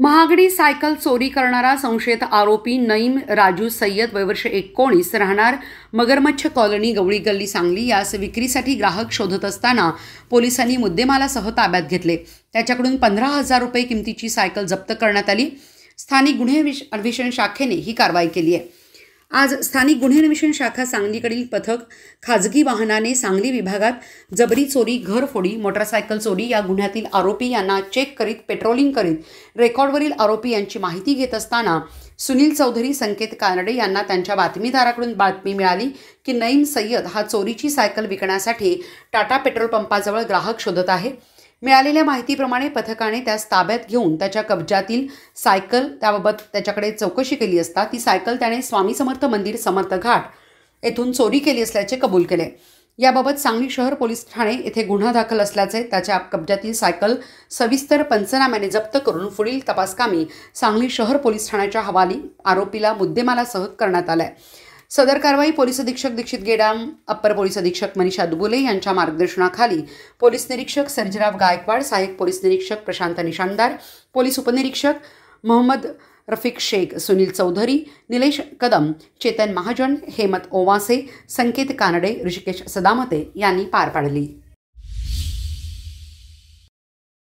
महागडी सायकल चोरी करणारा संशयित आरोपी नईम राजू सैय्यद वयवर्ष 19 राहणार मगरमच्छ कॉलनी गवळी गल्ली सांगली यास विक्रीसाठी ग्राहक शोधत असताना पोलिसांनी मुद्देमालासह ताब्यात घेतले। त्याच्याकडून 15,000 रुपये किमतीची सायकल जप्त करण्यात आली। स्थानिक गुन्हे अन्वेषण शाखेने ही कारवाई केली आहे। आज स्थानिक गुन्हे अन्वेषण शाखा सांगलीकडील पथक खाजगी वाहनाने सांगली विभागात जबरी चोरी, घरफोडी, मोटारसायकल चोरी या गुन्ह्यातील आरोपी यांना चेक करीत पेट्रोलिंग करीत रेकॉर्डवरील आरोपी यांची माहिती घेत असताना सुनील चौधरी, संकेत कानडे यांना त्यांच्या बातमीदाराकडून बातमी मिळाली की नईम सय्यद हा चोरीची सायकल विकण्यासाठी टाटा पेट्रोल पंपाजवळ ग्राहक शोधत आहे। मिळालेल्या माहितीप्रमाणे पथकाने त्यास ताब्यात घेऊन त्याच्या कब्जातील सायकल त्याबाबत त्याच्याकडे चौकशी केली असता ती सायकल त्याने स्वामी समर्थ मंदिर समर्थ घाट येथून चोरी केली असल्याचे कबूल केले। याबाबत सांगली शहर पोलीस ठाणे येथे गुन्हा दाखल असल्याचे त्याच्या कब्जातील सायकल सविस्तर पंचनाम्याने जप्त करून पुढील तपासकामी सांगली शहर पोलीस ठाण्याच्या हवाली आरोपीला मुद्देमालासह करण्यात आला आहे। सदर कारवाई पोलीस अधीक्षक दीक्षित गेडाम, अपर पोलीस अधीक्षक मनीषा दुबोले यांच्या मार्गदर्शनाखाली पोलीस निरीक्षक सर्जराव गायकवाड़, सहायक पोलीस निरीक्षक प्रशांत निशानदार, पोलीस उपनिरीक्षक मोहम्मद रफिक शेख, सुनील चौधरी, निलेश कदम, चेतन महाजन, हेमत ओवासे, संकेत कानडे, ऋषिकेश सदामते यांनी पार पाडली।